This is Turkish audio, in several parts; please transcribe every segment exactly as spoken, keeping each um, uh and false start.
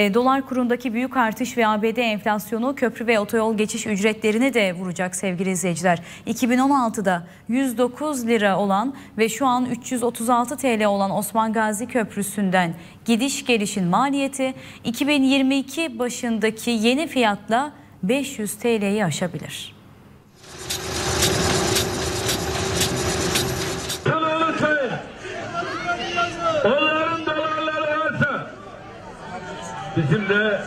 Dolar kurundaki büyük artış ve A B D enflasyonu köprü ve otoyol geçiş ücretlerini de vuracak sevgili izleyiciler. iki bin on altıda yüz dokuz lira olan ve şu an üç yüz otuz altı TL olan Osman Gazi Köprüsü'nden gidiş gelişin maliyeti iki bin yirmi iki başındaki yeni fiyatla beş yüz TL'yi aşabilir. Bizim de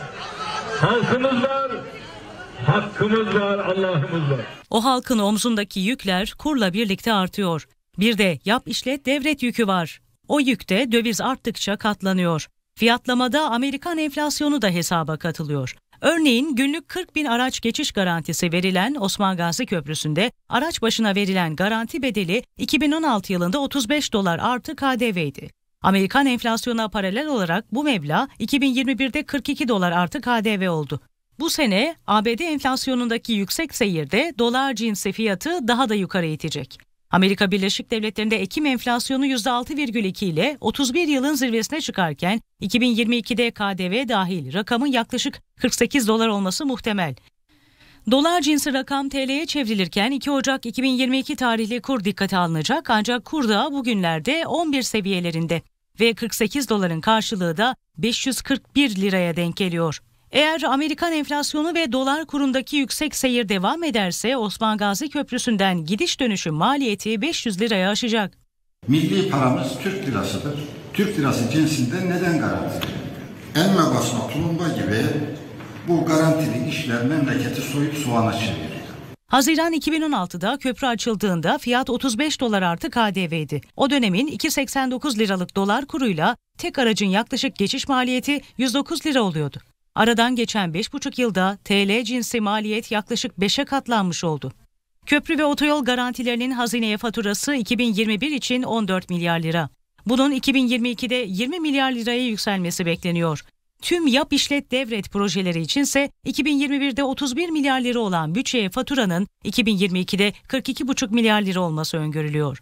halkımız var, hakkımız var, Allah'ımız var. O halkın omzundaki yükler kurla birlikte artıyor. Bir de yap işlet devret yükü var. O yükte döviz arttıkça katlanıyor. Fiyatlamada Amerikan enflasyonu da hesaba katılıyor. Örneğin günlük kırk bin araç geçiş garantisi verilen Osman Gazi Köprüsü'nde araç başına verilen garanti bedeli iki bin on altı yılında otuz beş dolar artı K D V idi. Amerikan enflasyona paralel olarak bu meblağ iki bin yirmi birde kırk iki dolar artı K D V oldu. Bu sene A B D enflasyonundaki yüksek seyirde dolar cinsi fiyatı daha da yukarı itecek. Amerika Birleşik Devletleri'nde Ekim enflasyonu yüzde altı virgül iki ile otuz bir yılın zirvesine çıkarken iki bin yirmi ikide K D V dahil rakamın yaklaşık kırk sekiz dolar olması muhtemel. Dolar cinsi rakam T L'ye çevrilirken iki Ocak iki bin yirmi iki tarihli kur dikkate alınacak, ancak kur da bugünlerde on bir seviyelerinde ve kırk sekiz doların karşılığı da beş yüz kırk bir liraya denk geliyor. Eğer Amerikan enflasyonu ve dolar kurundaki yüksek seyir devam ederse Osman Gazi Köprüsü'nden gidiş dönüşü maliyeti beş yüz liraya aşacak. Milli paramız Türk lirasıdır. Türk lirası cinsinden neden garantidir? Elme basma tulumba gibi bu garantili işler memleketi soyup soğana çeviriyor. Haziran iki bin on altıda köprü açıldığında fiyat otuz beş dolar artı K D V'ydi. O dönemin iki virgül seksen dokuz liralık dolar kuruyla tek aracın yaklaşık geçiş maliyeti yüz dokuz lira oluyordu. Aradan geçen beş buçuk yılda T L cinsi maliyet yaklaşık beşe katlanmış oldu. Köprü ve otoyol garantilerinin hazineye faturası iki bin yirmi bir için on dört milyar lira. Bunun iki bin yirmi ikide yirmi milyar liraya yükselmesi bekleniyor. Tüm yap işlet devret projeleri içinse iki bin yirmi birde otuz bir milyar lira olan bütçeye faturanın iki bin yirmi ikide kırk iki virgül beş milyar lira olması öngörülüyor.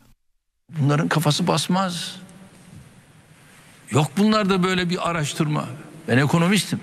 Bunların kafası basmaz. Yok bunlarda böyle bir araştırma. Ben ekonomistim.